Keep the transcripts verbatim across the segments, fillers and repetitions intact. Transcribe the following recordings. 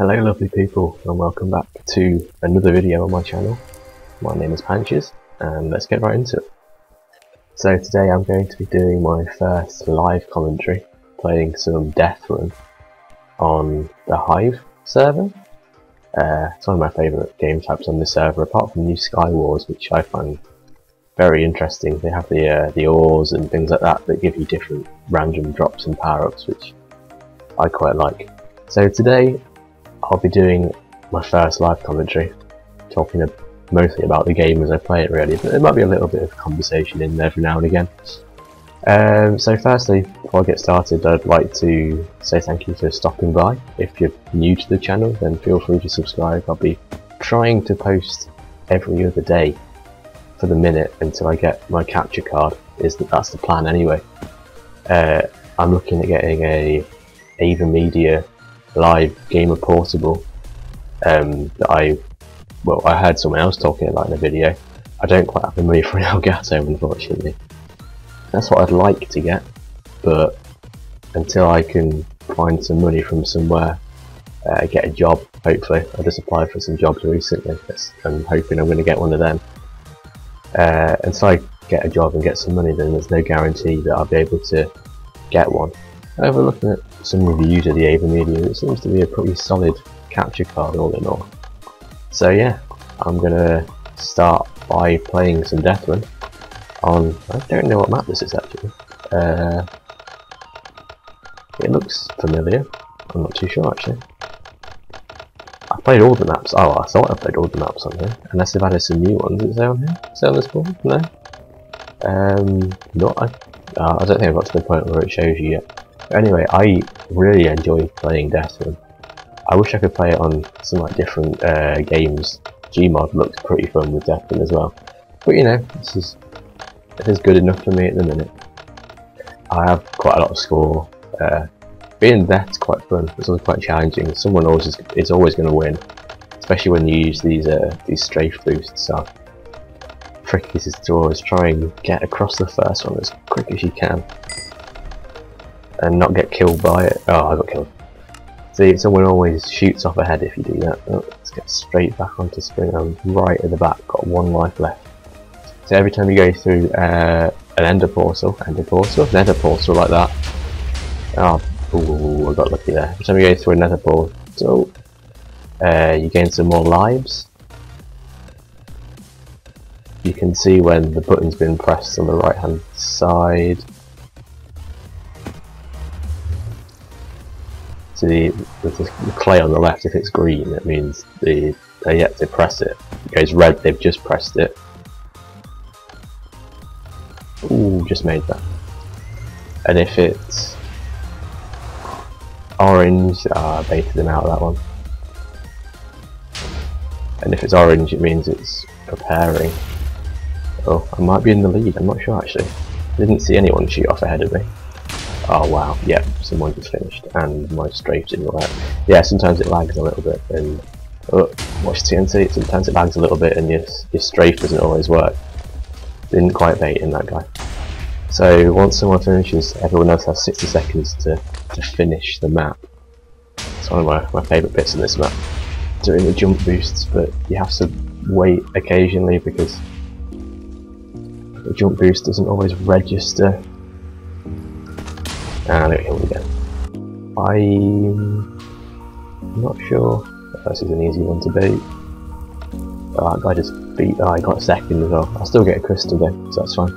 Hello lovely people, and welcome back to another video on my channel. My name is Panches, and let's get right into it. So today I'm going to be doing my first live commentary, playing some Deathrun on the Hive server. Uh, it's one of my favourite game types on this server, apart from new Sky Wars, which I find very interesting. They have the, uh, the ores and things like that that give you different random drops and power-ups, which I quite like. So today I'll be doing my first live commentary, talking mostly about the game as I play it really, but there might be a little bit of conversation in there every now and again. Um, so firstly, before I get started, I'd like to say thank you for stopping by. If you're new to the channel, then feel free to subscribe. I'll be trying to post every other day for the minute until I get my capture card, is that that's the plan anyway. Uh, I'm looking at getting a AverMedia live gamer portable um, that I well I heard someone else talking about in a video. I don't quite have the money for an Elgato, unfortunately. That's what I'd like to get, but until I can find some money from somewhere, uh, get a job hopefully. I just applied for some jobs recently. I'm hoping I'm going to get one of them. Uh, until I get a job and get some money, then there's no guarantee that I'll be able to get one. However, looking at some reviews of the AverMedia, it seems to be a pretty solid capture card all in all. So yeah, I'm going to start by playing some Deathrun on, I don't know what map this is actually. Uh, it looks familiar, I'm not too sure actually. I played all the maps, oh I thought I played all the maps on here, unless they've added some new ones. Is there on here? Is there on this board? No? Um, not, I, uh, I don't think I've got to the point where it shows you yet. Anyway, I really enjoy playing Deathrun. I wish I could play it on some like different uh, games. Gmod looks pretty fun with Deathrun as well. But you know, this is this is good enough for me at the minute. I have quite a lot of score. Uh, being vet's quite fun. It's always quite challenging. Someone always is, is always going to win, especially when you use these uh, these strafe boosts. So trick is to always try and get across the first one as quick as you can, and not get killed by it. Oh, I got killed. See, someone always shoots off ahead if you do that. Oh, let's get straight back onto spring. I'm right at the back, got one life left. So every time you go through uh, an ender portal, ender portal, nether portal like that. Oh, ooh, I got lucky there. Every time you go through a nether portal, uh, you gain some more lives. You can see when the button's been pressed on the right hand side. So the, the, the clay on the left, if it's green, it means the, they yet to press it. If it goes red, they've just pressed it. Ooh, just made that. And if it's orange, ah, I baited them out of that one. And if it's orange, it means it's preparing. Oh, I might be in the lead, I'm not sure actually. I didn't see anyone shoot off ahead of me. Oh wow, yeah, someone just finished, and my strafe didn't work. Yeah, sometimes it lags a little bit, and oh, watch T N T, sometimes it lags a little bit and your, your strafe doesn't always work. Didn't quite bait in that guy. So once someone finishes, everyone else has sixty seconds to, to finish the map. It's one of my, my favourite bits of this map, doing the jump boosts, but you have to wait occasionally because the jump boost doesn't always register. And it killed again. I'm not sure. This is an easy one to beat. Oh, that guy just beat. Oh, I got a second as well. I still get a crystal though, so that's fine.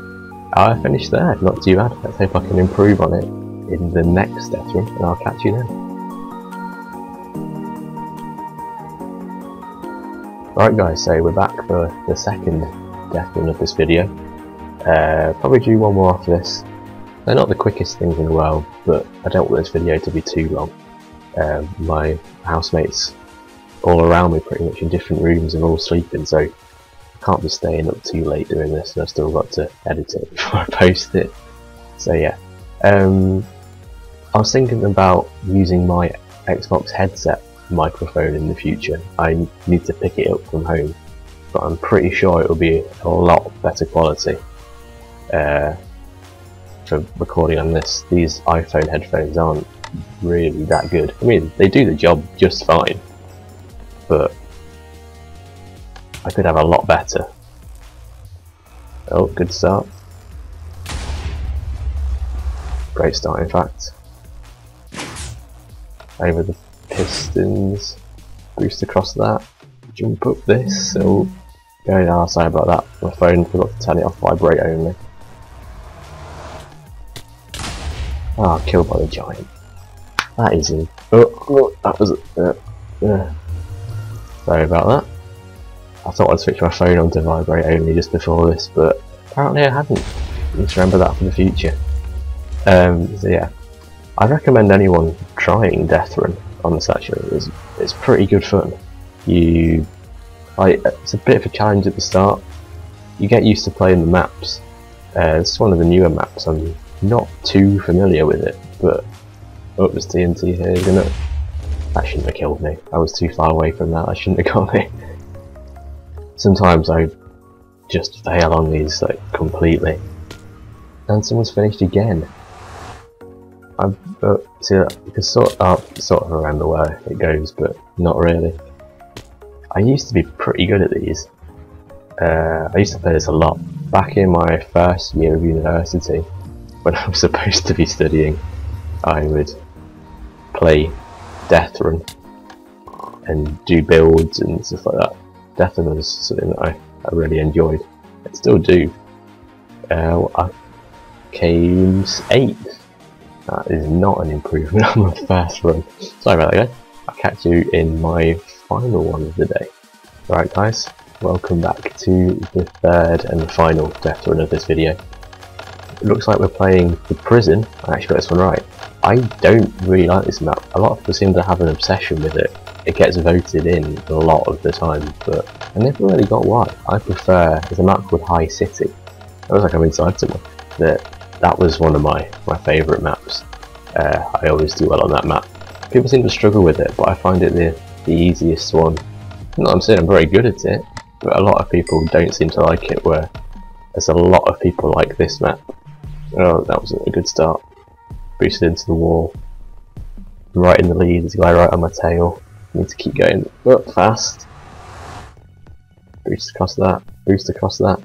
I finished there. Not too bad. Let's hope I can improve on it in the next Deathrun, and I'll catch you then. Right, guys. So we're back for the second Deathrun of this video. Uh, probably do one more after this. They're not the quickest things in the world, but I don't want this video to be too long. Um, my housemates all around me, pretty much in different rooms, and all sleeping, so I can't be staying up too late doing this, and I've still got to edit it before I post it. So yeah, um, I was thinking about using my Xbox headset microphone in the future. I need to pick it up from home, but I'm pretty sure it will be a lot better quality. Uh, for recording on this. These iPhone headphones aren't really that good. I mean, they do the job just fine, but I could have a lot better. Oh, good start. Great start, in fact. Over the pistons, boost across that, jump up this. Oh, very hard, sorry about that. My phone forgot to turn it off, vibrate only. Ah, oh, killed by the giant. That is him. Oh, oh, that was. Uh, uh. Sorry about that. I thought I'd switch my phone on to vibrate only just before this, but apparently I hadn't. Just remember that for the future. Um, so yeah, I recommend anyone trying Deathrun on this. Actually, it's it's pretty good fun. You, I it's a bit of a challenge at the start. You get used to playing the maps. Uh, it's one of the newer maps. I'm not too familiar with it, but oh, there's T N T here, isn't it? That shouldn't have killed me. I was too far away from that. I shouldn't have got it. Sometimes I just fail on these like completely. And someone's finished again. I've uh, see that you can sort of uh, sort of remember where it goes, but not really. I used to be pretty good at these. Uh, I used to play this a lot back in my first year of university when I was supposed to be studying. I would play Deathrun and do builds and stuff like that. Deathrun was something that I, I really enjoyed. I still do. Uh, I came eighth. That is not an improvement on my first run. Sorry about that, guys. I'll catch you in my final one of the day. Right, guys, welcome back to the third and final Deathrun of this video. It looks like we're playing the prison. I actually got this one right. I don't really like this map. A lot of people seem to have an obsession with it. It gets voted in a lot of the time, but I never really got why. I prefer, there's a map called High City. It looks like I'm inside someone. That, that was one of my, my favourite maps. Uh, I always do well on that map. People seem to struggle with it, but I find it the, the easiest one. Not that I'm saying I'm very good at it, but a lot of people don't seem to like it, where there's a lot of people like this map. Oh, that wasn't a good start. Boosted into the wall. Right in the lead, there's a guy right on my tail. Need to keep going up fast. Boost across that, boost across that.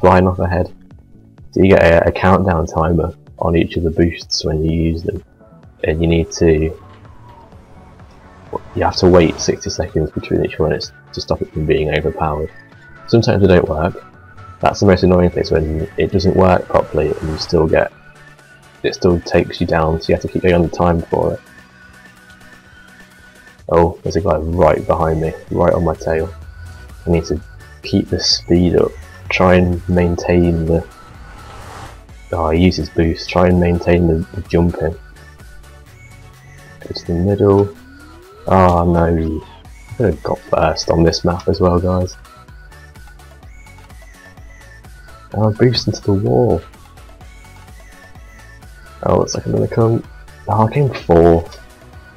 Flying off ahead. So you get a, a countdown timer on each of the boosts when you use them. And you need to... You have to wait sixty seconds between each one to stop it from being overpowered. Sometimes they don't work. That's the most annoying thing, when it doesn't work properly and you still get, it still takes you down, so you have to keep going on the time for it. Oh, there's a guy right behind me, right on my tail. I need to keep the speed up, try and maintain the... Oh, I use his boost, try and maintain the, the jumping. Go to the middle. Ah, oh, no, I could have got first on this map as well, guys. Oh, boost into the wall. Oh, looks like I'm gonna come. Oh, I came fourth.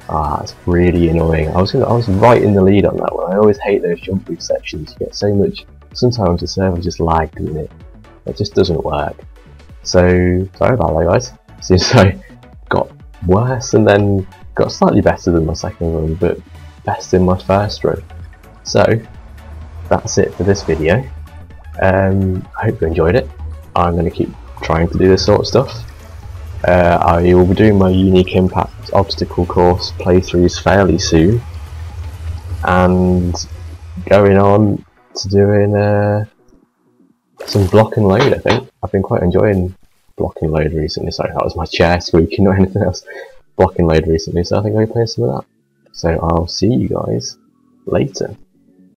Ah, that's really annoying. I was gonna, I was right in the lead on that one. I always hate those jump boost sections. You get so much. Sometimes the server just lagged in it. It just doesn't work. So sorry about that, guys. Seems I got worse and then got slightly better than my second run, but best in my first run. So that's it for this video. Um, I hope you enjoyed it. I'm going to keep trying to do this sort of stuff. Uh, I will be doing my Unique Impact obstacle course playthroughs fairly soon, and going on to doing uh, some block and load. I think I've been quite enjoying block and load recently. Sorry, that was my chair squeaking, not anything else. Block and load recently, so I think I'll be playing some of that. So I'll see you guys later.